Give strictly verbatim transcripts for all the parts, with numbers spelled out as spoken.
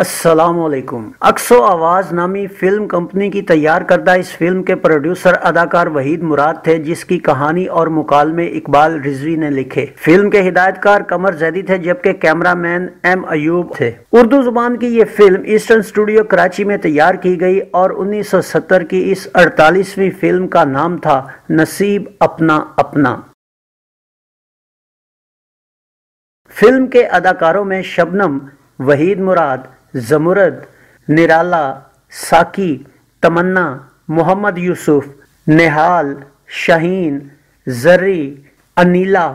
अस्सलामुअलैकुम। अक्सो आवाज़ नामी फिल्म कंपनी की तैयार करदा इस फिल्म के प्रोड्यूसर अदाकार वहीद मुराद थे, जिसकी कहानी और मुकालमे इकबाल रिजवी ने लिखे। फिल्म के हिदायतकार कमर जैदी थे, जबकि कैमरामैन एम अयूब थे। उर्दू जुबान की ये फिल्म ईस्टर्न स्टूडियो कराची में तैयार की गई और उन्नीस सौ सत्तर की इस अड़तालीसवीं फिल्म का नाम था नसीब अपना अपना। फिल्म के अदाकारों में शबनम, वहीद मुराद, ज़मुरद, निराला, साकी, तमन्ना, मोहम्मद यूसुफ, नेहाल, शाहीन, जर्री, अनीला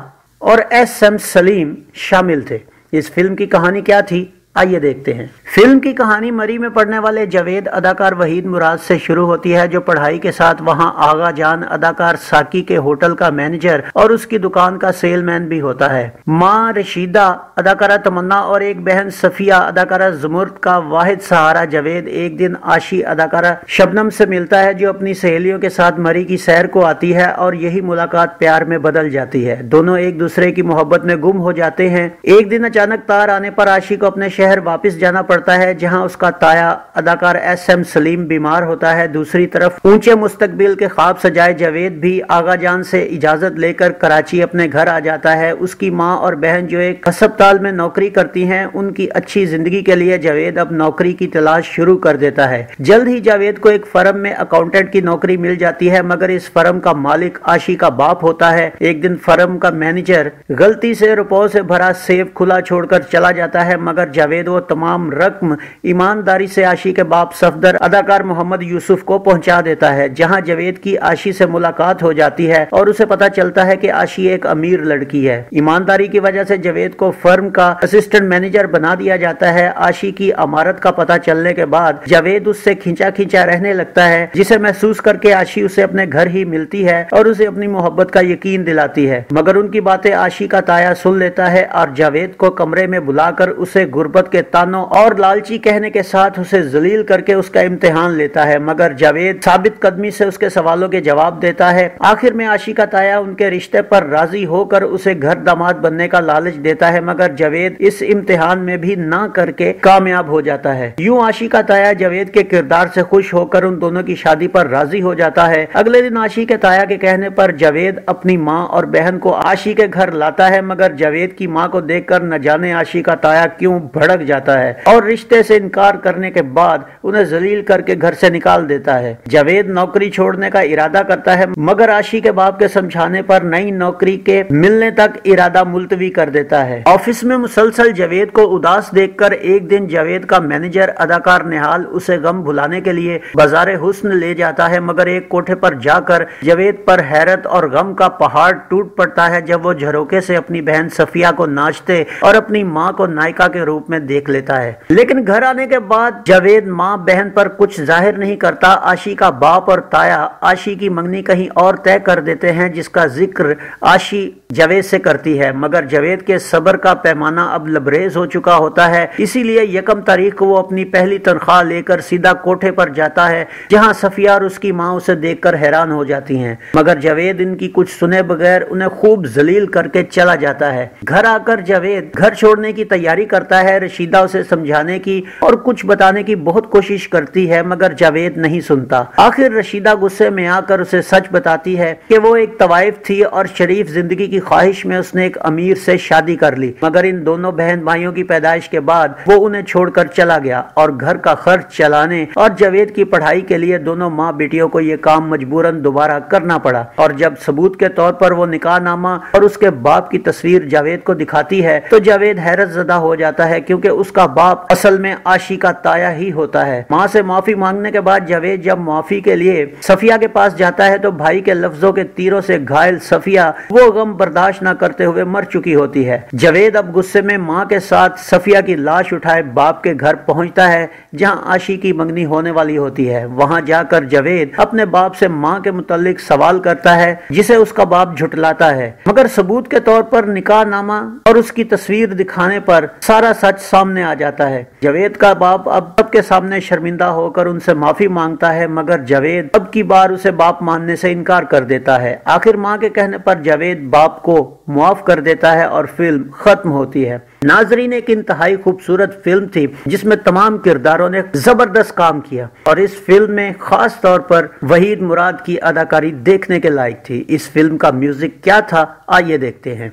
और एस एम सलीम शामिल थे। इस फिल्म की कहानी क्या थी, आइए देखते हैं। फिल्म की कहानी मरी में पढ़ने वाले जावेद अदाकार वहीद मुराद से शुरू होती है, जो पढ़ाई के साथ वहां आगा जान अदाकार साकी के होटल का मैनेजर और उसकी दुकान का सेलमैन भी होता है। माँ रशीदा अदाकारा तमन्ना और एक बहन सफिया अदाकारा ज़मुर्द का वाहिद सहारा जावेद एक दिन आशी अदाकारा शबनम से मिलता है, जो अपनी सहेलियों के साथ मरी की सैर को आती है और यही मुलाकात प्यार में बदल जाती है। दोनों एक दूसरे की मोहब्बत में गुम हो जाते हैं। एक दिन अचानक तार आने पर आशी को अपने शहर वापस जाना पड़ता है, जहां उसका ताया अदाकार एस एम सलीम बीमार होता है। दूसरी तरफ ऊंचे मुस्तकबिल के ख्वाब सजाए जावेद भी आगा जान से इजाजत लेकर कराची अपने घर आ जाता है। उसकी माँ और बहन जो एक अस्पताल में नौकरी करती हैं, उनकी अच्छी जिंदगी के लिए जावेद अब नौकरी की तलाश शुरू कर देता है। जल्द ही जावेद को एक फर्म में अकाउंटेंट की नौकरी मिल जाती है, मगर इस फर्म का मालिक आशी का बाप होता है। एक दिन फर्म का मैनेजर गलती से रुपयों से भरा सेफ खुला छोड़कर चला जाता है, मगर जावेद वो तमाम रकम ईमानदारी से आशी के बाप सफदर अदाकार मोहम्मद यूसुफ को पहुंचा देता है, जहां जावेद की आशी से मुलाकात हो जाती है और उसे पता चलता है कि आशी एक अमीर लड़की है। ईमानदारी की वजह से जावेद को फर्म का असिस्टेंट मैनेजर बना दिया जाता है। आशी की अमारत का पता चलने के बाद जावेद उससे खींचा खींचा रहने लगता है, जिसे महसूस करके आशी उसे अपने घर ही मिलती है और उसे अपनी मोहब्बत का यकीन दिलाती है। मगर उनकी बातें आशी का ताया सुन लेता है और जावेद को कमरे में बुलाकर उसे गुर्बत के तानों और लालची कहने के साथ उसे जलील करके उसका इम्तिहान लेता है। मगर जावेद साबित कदमी से उसके सवालों के जवाब देता है। आखिर में आशी का ताया उनके रिश्ते पर राजी होकर उसे घर दामाद बनने का लालच देता है, मगर जावेद इस इम्तिहान में भी ना करके कामयाब हो जाता है। यूं आशी का ताया जावेद के किरदार से खुश होकर उन दोनों की शादी पर राजी हो जाता है। अगले दिन आशी के ताया के कहने पर जावेद अपनी माँ और बहन को आशी के घर लाता है, मगर जावेद की माँ को देख कर न जाने आशी का ताया क्यूँ भड़क जाता है और रिश्ते से इनकार करने के बाद उन्हें जलील करके घर से निकाल देता है। जावेद नौकरी छोड़ने का इरादा करता है, मगर आशी के बाप के समझाने पर नई नौकरी के मिलने तक इरादा मुलतवी कर देता है। ऑफिस में मुसलसल जावेद को उदास देखकर एक दिन जावेद का मैनेजर अदाकार निहाल उसे गम भुलाने के लिए बाजारे हुस्न ले जाता है, मगर एक कोठे पर जाकर जावेद पर हैरत और गम का पहाड़ टूट पड़ता है, जब वो झरोके से अपनी बहन सफिया को नाचते और अपनी माँ को नायिका के रूप में देख लेता है। लेकिन घर आने के बाद जावेद माँ बहन पर कुछ जाहिर नहीं करता। आशी का बाप और ताया आशी की मंगनी कहीं और तय कर देते हैं, जिसका जिक्र आशी जावेद से करती है, मगर जावेद के सब्र का पैमाना अब लबरेज हो चुका होता है। इसीलिए यकम तारीख को वो अपनी पहली तनख्वाह लेकर सीधा कोठे पर जाता है, जहाँ सफिया और उसकी माँ उसे देखकर हैरान हो जाती हैं, मगर जावेद इनकी कुछ सुने बगैर उन्हें खूब जलील करके चला जाता है। घर आकर जावेद घर छोड़ने की तैयारी करता है। रशीदा उसे समझाने की और कुछ बताने की बहुत कोशिश करती है, मगर जावेद नहीं सुनता। आखिर रशीदा गुस्से में आकर उसे सच बताती है कि वो एक तवाइफ थी और शरीफ जिंदगी की ख्वाहिश में उसने एक अमीर से शादी कर ली, मगर इन दोनों बहन भाइयों की पैदाइश के बाद वो उन्हें छोड़कर चला गया और घर का खर्च चलाने और जावेद की पढ़ाई के लिए दोनों माँ बेटियों को ये काम मजबूरन दोबारा करना पड़ा। और जब सबूत के तौर पर वो निकाहनामा और उसके बाप की तस्वीर जावेद को दिखाती है तो जावेद हैरत ज़दा हो जाता है, क्योंकि उसका बाप असल में आशी का ताया ही होता है। माँ से माफी मांगने के बाद जावेद जब माफी के लिए सफिया के पास जाता है तो भाई के लफ्जों के तीरों से घायल सफिया वो गम बर्दाश्त न करते हुए मर चुकी होती है। जावेद अब गुस्से में माँ के साथ सफिया की लाश उठाए बाप के घर पहुँचता है, जहाँ आशी की मंगनी होने वाली होती है। वहाँ जाकर जावेद अपने बाप से माँ के मुतालिक सवाल करता है, जिसे उसका बाप झुटलाता है, मगर सबूत के तौर पर निकाहनामा और उसकी तस्वीर दिखाने पर सारा सच सामने आ जाता है। जावेद का बाप अब सबके सामने शर्मिंदा होकर उनसे माफी मांगता है, मगर जावेद अब की बार उसे बाप मानने से इनकार कर देता है। आखिर मां के कहने पर जावेद बाप को माफ कर देता है और फिल्म खत्म होती है। नाजरीन, एक इंतहाई खूबसूरत फिल्म थी जिसमें तमाम किरदारों ने जबरदस्त काम किया और इस फिल्म में खास तौर पर वहीद मुराद की अदाकारी देखने के लायक थी। इस फिल्म का म्यूजिक क्या था, आइए देखते हैं।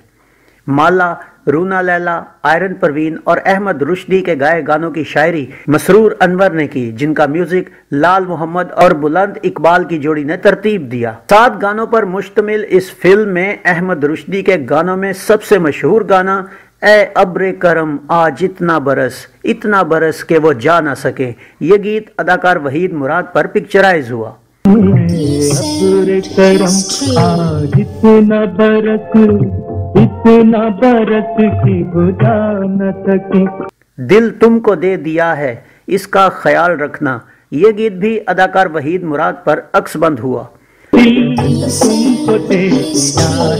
माला, रूना लैला, आयरन परवीन और अहमद रुश्दी के गाए गानों की शायरी मसरूर अनवर ने की, जिनका म्यूजिक लाल मोहम्मद और बुलंद इकबाल की जोड़ी ने तरतीब दिया। सात गानों पर मुश्तमिल इस फिल्म में अहमद रुश्दी के गानों में सबसे मशहूर गाना ए अब्रे करम आज इतना बरस इतना बरस के वो जा ना सके, ये गीत अदाकार वहीद मुराद पर पिक्चराइज हुआ। अब्रे करम आज इतना बरस इतना बरस की वो जा ना सके, दिल तुमको दे दिया है इसका ख्याल रखना, ये गीत भी अदाकार वहीद मुराद पर अक्सबंद हुआ। दिल तुमको दे दिया है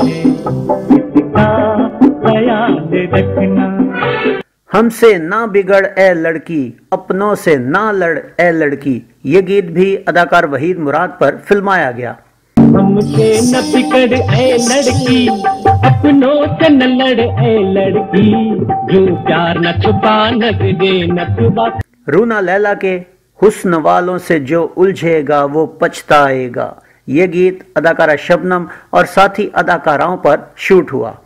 हमसे ना बिगड़ ए लड़की अपनों से ना लड़ ए लड़की, ये गीत भी अदाकार वहीद मुराद पर फिल्माया गया। हमसे ना बिगड़ ए लड़की अपनों से न लड़ ए लड़की, जो प्यार न छुपा न दे न छुपा। रूना लैला के हुस्न वालों से जो उलझेगा वो पछताएगा, ये गीत अदाकारा शबनम और साथी अदाकाराओं पर शूट हुआ।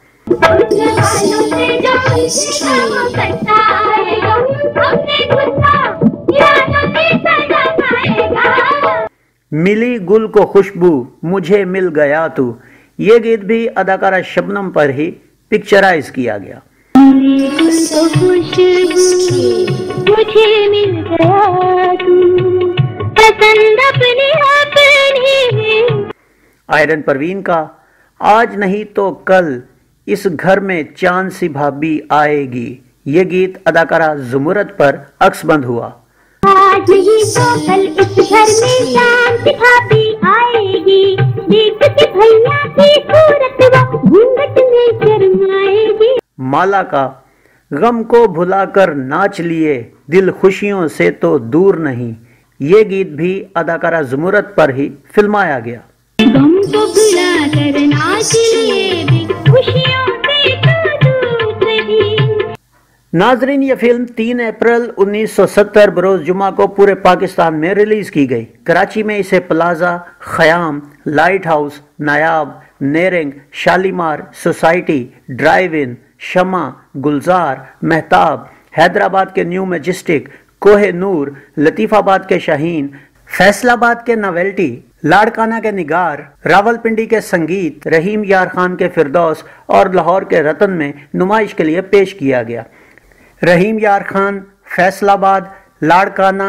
मिली गुल को खुशबू मुझे मिल गया तू, ये गीत भी अदाकारा शबनम पर ही पिक्चराइज किया गया। मुझे मिल गया तू पसंद अपने अपने। आयरन परवीन का आज नहीं तो कल इस घर में चांद सी भाभी आएगी, ये गीत अदाकारा ज़मुरद पर अक्सबंद हुआ। आज ही तो कल इस घर में चांद सी भाभी आएगी, दीप के भैया की सूरत वो घूंघट में शर्माएगी। माला का गम को भुलाकर नाच लिए दिल खुशियों से तो दूर नहीं, ये गीत भी अदाकारा ज़मुरद पर ही फिल्माया गया। गम को भुलाकर नाच लिए नाजरीन, ये फिल्म तीन अप्रैल उन्नीस सौ सत्तर बरोज जुमा को पूरे पाकिस्तान में रिलीज की गई। कराची में इसे plaza, Khayyam, lighthouse, Nayab, नेरिंग, Shalimar, society, drive in, Shama, Gulzar, Mehtab, Hyderabad के न्यू मैजेस्टिक, कोहे नूर, लतीफाबाद के शाहीन, फैसलाबाद के नोवेल्टी, लाड़काना के निगार, रावलपिंडी के संगीत, रहीम यार खान के फिरदौस और लाहौर के रतन में नुमाइश के लिए पेश किया गया। रहीम यार खान, फैसलाबाद, लाड़काना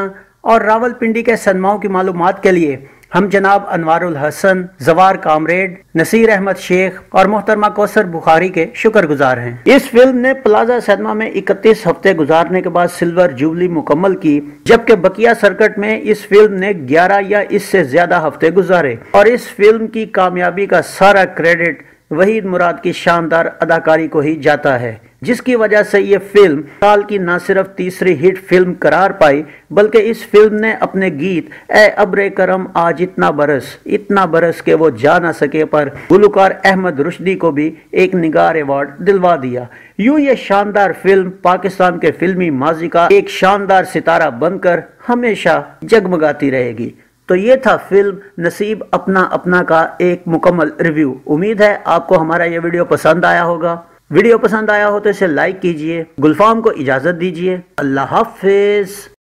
और रावलपिंडी के सनमाओं की मालूमात के लिए हम जनाब अनवारुल हसन, जवार कामरेड, नसीर अहमद शेख और मोहतरमा कौसर बुखारी के शुक्रगुजार हैं। इस फिल्म ने प्लाजा सिनेमा में इकतीस हफ्ते गुजारने के बाद सिल्वर जुबली मुकम्मल की, जबकि बकिया सर्किट में इस फिल्म ने ग्यारह या इससे ज्यादा हफ्ते गुजारे और इस फिल्म की कामयाबी का सारा क्रेडिट वहीद मुराद की शानदार अदाकारी को ही जाता है, जिसकी वजह से ये फिल्म साल की न सिर्फ तीसरी हिट फिल्म करार पाई, बल्कि इस फिल्म ने अपने गीत ए अब्रे करम आज इतना बरस इतना बरस के वो जा ना सके पर गुलकार अहमद रुश्दी को भी एक निगार अवार्ड दिलवा दिया। यूं ये शानदार फिल्म पाकिस्तान के फिल्मी माजी का एक शानदार सितारा बनकर हमेशा जगमगाती रहेगी। तो ये था फिल्म नसीब अपना अपना का एक मुकम्मल रिव्यू। उम्मीद है आपको हमारा ये वीडियो पसंद आया होगा। वीडियो पसंद आया हो तो इसे लाइक कीजिए। गुलफाम को इजाज़त दीजिए। अल्लाह हाफिज़।